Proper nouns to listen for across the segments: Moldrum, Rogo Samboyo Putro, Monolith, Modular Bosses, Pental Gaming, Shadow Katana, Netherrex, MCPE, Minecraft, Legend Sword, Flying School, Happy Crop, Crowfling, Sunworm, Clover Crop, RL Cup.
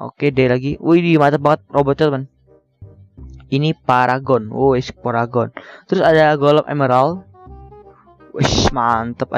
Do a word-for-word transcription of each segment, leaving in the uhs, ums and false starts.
Oke deh lagi. Wih, mantap banget robotnya teman. Ini Paragon. Wih, Paragon. Terus ada Golem Emerald. Wih, mantep.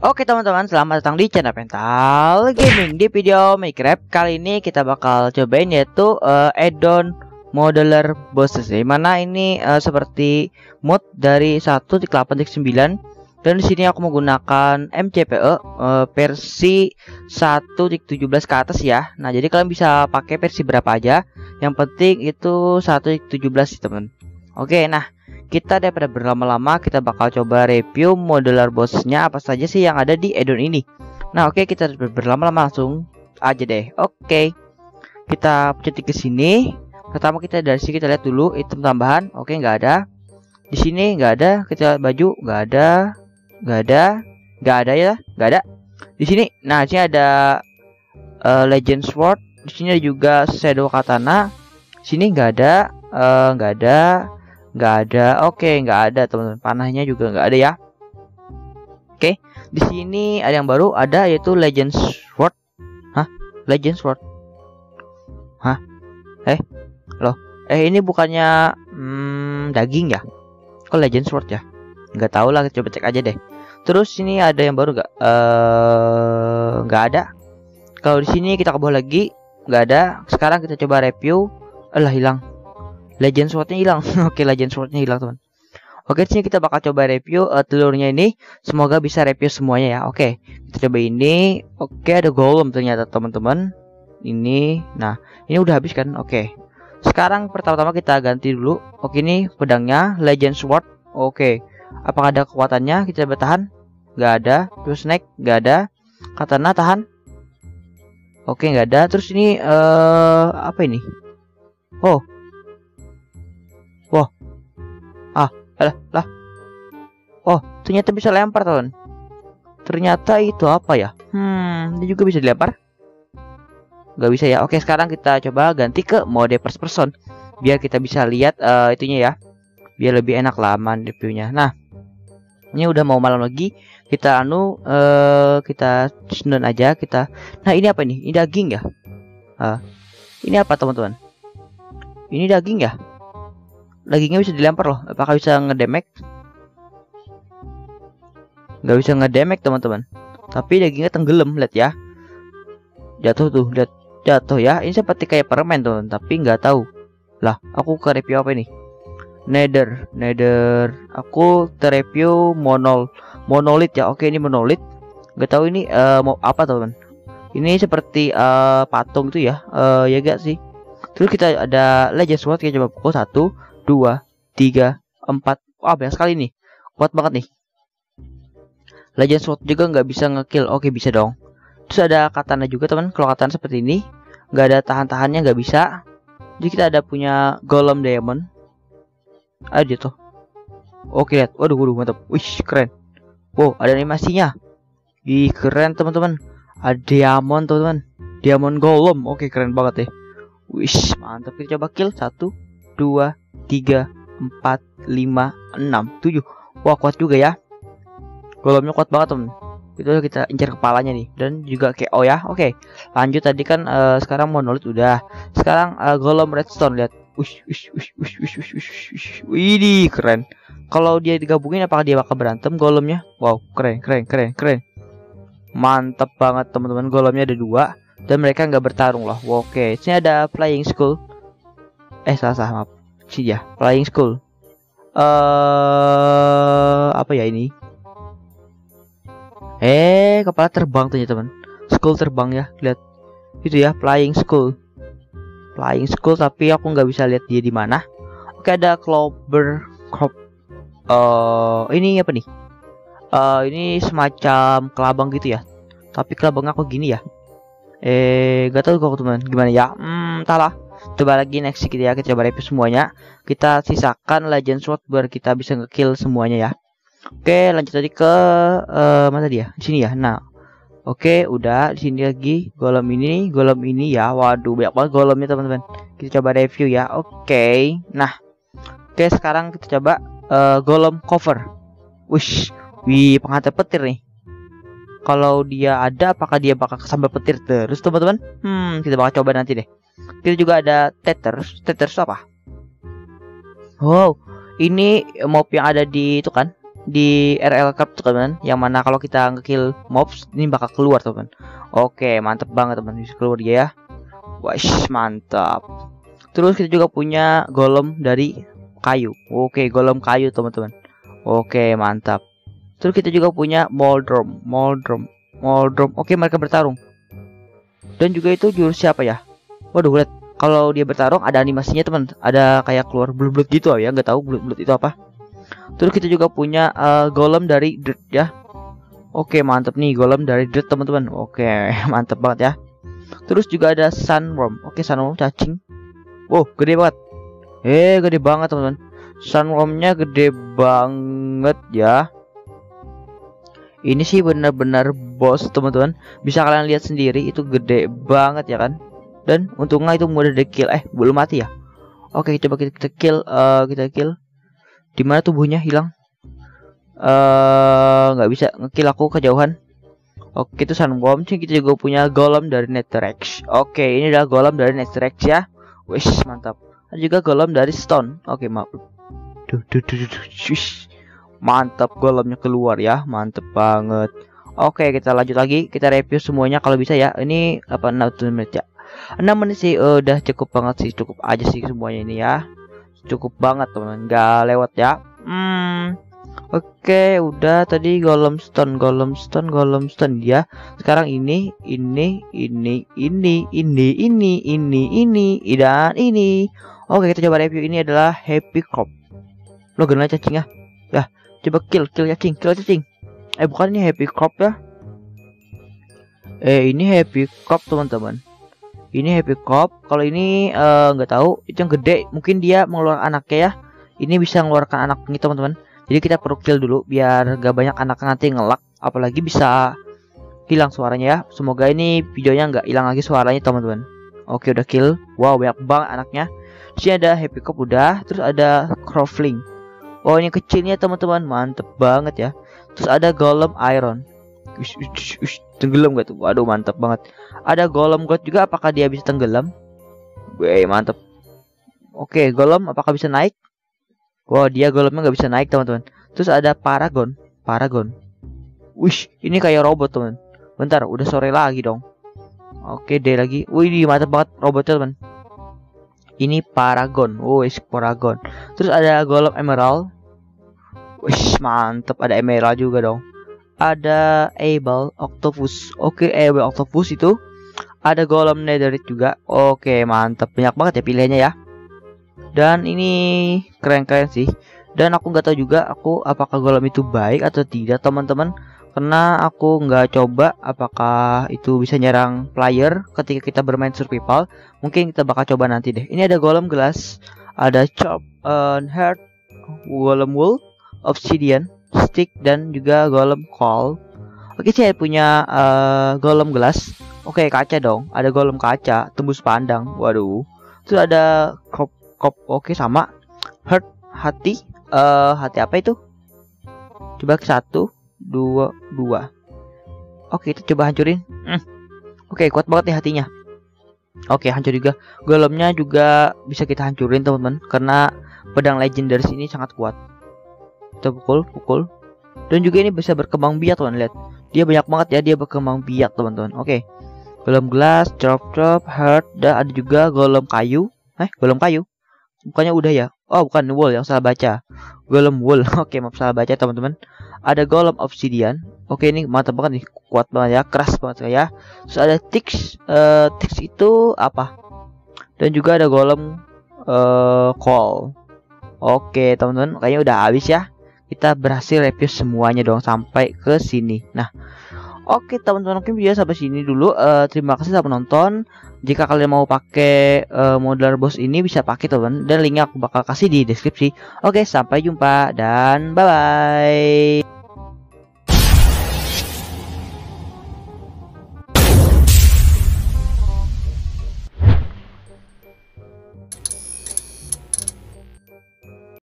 Oke teman-teman, selamat datang di channel Pental Gaming. Di video Minecraft kali ini kita bakal cobain yaitu uh, add-on Modular Bosses, dimana ini uh, seperti mod dari satu titik delapan titik sembilan. Dan di sini aku menggunakan M C P E uh, versi satu titik tujuh belas ke atas ya. Nah, jadi kalian bisa pakai versi berapa aja, yang penting itu satu titik tujuh belas sih teman. Oke, nah kita daripada berlama-lama, kita bakal coba review modular bossnya apa saja sih yang ada di addon ini. Nah, oke, okay, kita berlama-lama langsung aja deh. Oke, okay, kita cetik ke sini. Pertama kita dari sini kita lihat dulu item tambahan. Oke, okay, nggak ada. Di sini nggak ada. Kita baju nggak ada, nggak ada, nggak ada ya, nggak ada. Di sini, nah di sini ada uh, Legend Sword. Di sini juga Shadow Katana. Di sini nggak ada, nggak uh, ada. Nggak ada, oke, nggak ada teman-teman. Panahnya juga nggak ada ya. Oke, di sini ada yang baru, ada yaitu Legend Sword. Hah, Legend Sword? Hah, eh, loh, eh ini bukannya hmm, daging ya? Kok Legend Sword ya? Nggak tahu lah, coba cek aja deh. Terus sini ada yang baru nggak? Eh, nggak ada. Kalau di sini kita ke bawah lagi, nggak ada. Sekarang kita coba review. Alah, hilang. Legend Swordnya hilang. Oke, Legend Swordnya hilang teman. Oke, sini kita bakal coba review uh, telurnya ini. Semoga bisa review semuanya ya. Oke, kita coba ini. Oke, ada golem ternyata teman-teman. Ini, nah ini udah habis kan? Oke, sekarang pertama-tama kita ganti dulu. Oke, ini pedangnya Legend Sword. Oke, apakah ada kekuatannya? Kita bertahan. Nggak ada. Terus snack nggak ada. Katana tahan. Oke, nggak ada. Terus ini uh, apa ini? Oh. Wah, ah, alah, lah. Oh, ternyata bisa lempar teman. Ternyata itu apa ya? Hmm, ini juga bisa dilempar? Gak bisa ya? Oke, sekarang kita coba ganti ke mode first person, biar kita bisa lihat uh, itunya ya, biar lebih enak laman reviewnya. Nah, ini udah mau malam lagi. Kita anu, uh, kita senun aja kita. Nah, ini apa nih? Ini daging ya? Uh, ini apa teman-teman? Ini daging ya? Dagingnya bisa dilempar loh. Apakah bisa ngedemek? Nggak bisa ngedemek teman-teman. Tapi dagingnya tenggelam, lihat ya. Jatuh tuh, lihat jatuh ya. Ini seperti kayak permen teman, tapi nggak tahu. Lah, aku ke review apa ini? Nether, Nether. Aku terreview monol, monolith ya. Oke, ini monolith. Nggak tahu ini uh, mau apa teman. Ini seperti uh, patung tuh ya. Uh, ya gak sih. Terus kita ada Legend Sword, kita coba pukul satu. dua, tiga, empat. Wah, banyak sekali nih. Kuat banget nih. Legend Sword juga nggak bisa ngekill. Oke, bisa dong. Terus ada katana juga teman. Kalau katana seperti ini, nggak ada tahan-tahannya, nggak bisa. Jadi kita ada punya Golem Diamond. Aduh tuh. Oke, lihat. Waduh, waduh, mantap. Wih, keren. Wow, ada animasinya. Ih, keren teman-teman. Ada diamond teman-teman. Diamond Golem. Oke, keren banget ya. Wih, mantap. Kita coba kill. Satu, dua, tiga, empat, lima, enam, tujuh. Wah, kuat juga ya. Golemnya kuat banget temen. Itu kita incer kepalanya nih. Dan juga K O ya. Oke, lanjut tadi kan uh, sekarang monolith udah. Sekarang uh, golem redstone, lihat. Ush, ush, ush, ush, ush, ush, ush, ush. Widih, keren. Kalau dia digabungin apakah dia bakal berantem golemnya? Wow, keren, keren, keren, keren. Mantap banget teman-teman. Golemnya ada dua dan mereka nggak bertarung loh. Oke, sini ada Flying School. Eh, salah-salah, maaf. Ya, Flying School. Eh, uh, apa ya ini? Eh, kepala terbang ternyata, teman. School terbang ya, lihat. Itu ya, Flying School. Flying School, tapi aku nggak bisa lihat dia di mana. Oke, ada Clover Crop. Eh, uh, ini apa nih? uh, ini semacam kelabang gitu ya. Tapi kelabangnya kok gini ya? Eh, gak tau kok teman. Gimana ya? Hmm, entahlah. Coba lagi next kita ya, kita coba review semuanya. Kita sisakan Legend Sword biar kita bisa ngekill semuanya ya. Oke, lanjut tadi ke uh, mana dia? Di sini ya. Nah, oke, udah di sini lagi golem ini, golem ini ya. Waduh, banyak banget golemnya teman-teman. Kita coba review ya. Oke. Nah, oke sekarang kita coba uh, golem cover. Wish, wih penghantar petir nih. Kalau dia ada, apakah dia bakal kesambar petir terus teman-teman? Hmm, kita bakal coba nanti deh. Kita juga ada teters. Teters apa? Wow, ini mob yang ada di itu kan, di R L Cup tuh teman. Yang mana kalau kita ngekill mobs ini bakal keluar teman. Oke, mantep banget teman. Bisa keluar dia ya. Wah, mantap. Terus kita juga punya golem dari kayu. Oke, golem kayu teman-teman. Oke, mantap. Terus kita juga punya Moldrum, Moldrum, Moldrum. Oke, mereka bertarung. Dan juga itu jurus siapa ya? Waduh, lihat kalau dia bertarung ada animasinya teman. Ada kayak keluar blut-blut gitu ya, nggak tahu blut-blut itu apa. Terus kita juga punya uh, golem dari dirt ya. Oke, mantap nih golem dari dirt teman-teman. Oke, mantap banget ya. Terus juga ada sunworm. Oke, sunworm cacing. Wow, gede banget. Eh, gede banget teman-teman. Sunwormnya gede banget ya. Ini sih benar-benar bos teman-teman. Bisa kalian lihat sendiri itu gede banget ya kan. Dan untungnya itu mudah di kill. Eh, belum mati ya. Oke, coba kita, kita kill uh, kita kill. Dimana tubuhnya hilang? Eh, nggak bisa ngekill, aku kejauhan. Oke, itu sunworm. Kita juga punya golem dari Netherrex. Oke, ini adalah golem dari Netherrex ya. Wih, mantap. Ada juga golem dari stone. Oke, maaf. Duh, duh, duh, duh, duh. Mantap, golemnya keluar ya, mantep banget. Oke, kita lanjut lagi, kita review semuanya kalau bisa ya. Ini apa enam menit ya? enam menit sih uh, udah cukup banget sih, cukup aja sih semuanya ini ya. Cukup banget teman, nggak lewat ya. Hmm. Oke, udah tadi golem stone, golem stone, golem stone dia. Sekarang ini, ini, ini, ini, ini, ini, ini, ini, dan ini. Oke, kita coba review, ini adalah Happy Crop. Lo gila cacingnya. Ya, coba kill, kill cacing, kill cacing. Eh, bukan ini Happy Crop ya? Eh, ini Happy Crop teman-teman. Ini Happy Crop. Kalau ini nggak uh, tahu, itu yang gede. Mungkin dia mengeluarkan anaknya ya. Ini bisa mengeluarkan anaknya teman-teman. Jadi kita perlu kill dulu biar gak banyak anak nanti ngelak. Apalagi bisa hilang suaranya ya. Semoga ini videonya nggak hilang lagi suaranya teman-teman. Oke, udah kill. Wow, banyak banget anaknya. Di sini ada Happy Crop udah. Terus ada Crowfling. Oh, ini kecilnya teman-teman, mantep banget ya. Terus ada golem iron. Ush, ush, ush. Tenggelam gak tuh? Waduh, mantap banget. Ada golem god juga, apakah dia bisa tenggelam? Wey, mantep. Oke, golem apakah bisa naik? Wow, dia golemnya nggak bisa naik teman-teman. Terus ada paragon, paragon. Wish, ini kayak robot teman. Bentar, udah sore lagi dong. Oke, deh lagi. Wih, mantep banget robotnya teman. Ini paragon, wes paragon. Terus ada golem emerald, wes mantep. Ada emerald juga dong. Ada able octopus, oke able octopus itu. Ada golem netherite juga, oke mantep. Banyak banget ya pilihannya ya. Dan ini keren-keren sih. Dan aku nggak tahu juga aku apakah golem itu baik atau tidak teman-teman. Karena aku nggak coba apakah itu bisa nyerang player ketika kita bermain survival. Mungkin kita bakal coba nanti deh. Ini ada golem glass, ada chop and heart, golem wool, obsidian, stick, dan juga golem coal. Oke, saya punya uh, golem glass. Oke, kaca dong. Ada golem kaca, tembus pandang. Waduh. Terus ada kop kop. Oke, sama. Heart, hati. Uh, hati apa itu? Coba ke satu. Dua, dua. Oke, kita coba hancurin. Mm. Oke, kuat banget nih hatinya. Oke, hancur juga. Golemnya juga bisa kita hancurin teman-teman, karena pedang legendaris ini sangat kuat. Kita pukul, pukul. Dan juga ini bisa berkembang biak teman, lihat. Dia banyak banget ya, dia berkembang biak teman-teman. Oke. Golem glass, drop drop, heart, dan ada juga golem kayu. Eh, golem kayu. Bukannya udah ya? Oh, bukan wool, yang salah baca. Golem wool. Oke, maaf salah baca teman-teman. Ada golem obsidian. Oke, ini mantap banget nih, kuat banget ya, keras banget ya. Terus ada ticks, uh, ticks itu apa? Dan juga ada golem uh, coal. Oke, teman-teman, kayaknya udah habis ya. kita berhasil review semuanya dong sampai ke sini. Nah, oke teman-teman, mungkin video sampai sini dulu. Uh, terima kasih sudah menonton. Jika kalian mau pakai uh, Modular Boss ini bisa pakai teman, dan linknya aku bakal kasih di deskripsi. Oke, sampai jumpa dan bye bye.